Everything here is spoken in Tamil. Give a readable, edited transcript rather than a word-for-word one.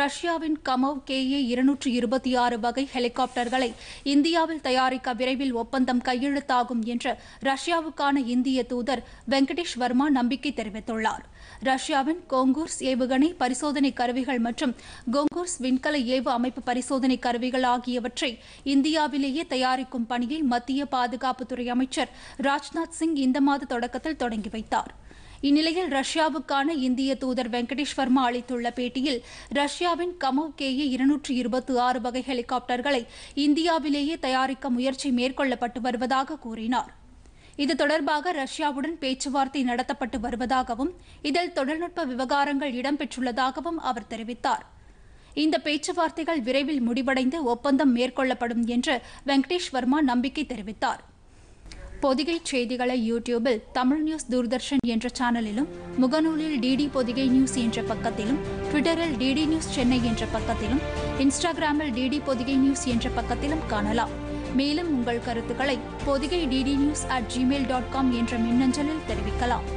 ரஷ்யாவின் கமோவ் Ke-226 வகை ஹெலிகாப்டர்களை இந்தியாவில் தயாரிக்க விரைவில் ஒப்பந்தம் கையெழுத்தாகும் என்று ரஷ்யாவுக்கான இந்திய தூதர் வெங்கடேஷ் வர்மா நம்பிக்கை தெரிவித்துள்ளார். ரஷ்யாவின் கோங்கூர்ஸ் ஏவுகணை பரிசோதனை கருவிகள் மற்றும் கோங்கூர்ஸ் விண்கல ஏவு அமைப்பு பரிசோதனை கருவிகள் ஆகியவற்றை இந்தியாவிலேயே தயாரிக்கும் பணியை மத்திய பாதுகாப்புத்துறை அமைச்சர் ராஜ்நாத் சிங் இந்த மாத தொடக்கத்தில் தொடங்கி வைத்தார். இந்நிலையில் ரஷ்யாவுக்கான இந்திய தூதர் வெங்கடேஷ் வர்மா அளித்துள்ள பேட்டியில் ரஷ்யாவின் கமோவ் Ke-226 வகை ஹெலிகாப்டர்களை இந்தியாவிலேயே தயாரிக்க முயற்சி மேற்கொள்ளப்பட்டு வருவதாக கூறினார். இது தொடர்பாக ரஷ்யாவுடன் பேச்சுவார்த்தை நடத்தப்பட்டு வருவதாகவும் இதில் தொழில்நுட்ப விவகாரங்கள் இடம்பெற்றுள்ளதாகவும் அவர் தெரிவித்தார். இந்த பேச்சுவார்த்தைகள் விரைவில் முடிவடைந்து ஒப்பந்தம் மேற்கொள்ளப்படும் என்று வெங்கடேஷ் வர்மா நம்பிக்கை தெரிவித்தார். பொதிகை செய்திகளை யூடியூபில் தமிழ் நியூஸ் தூர்தர்ஷன் என்ற சேனலிலும், முகநூலில் டிடி பொதிகை நியூஸ் என்ற பக்கத்திலும், ட்விட்டரில் டிடி நியூஸ் சென்னை என்ற பக்கத்திலும், இன்ஸ்டாகிராமில் டிடி பொதிகை நியூஸ் என்ற பக்கத்திலும் காணலாம். மேலும் உங்கள் கருத்துக்களை podhigai.ddnews@gmail.com என்ற மின்னஞ்சலில் தெரிவிக்கலாம்.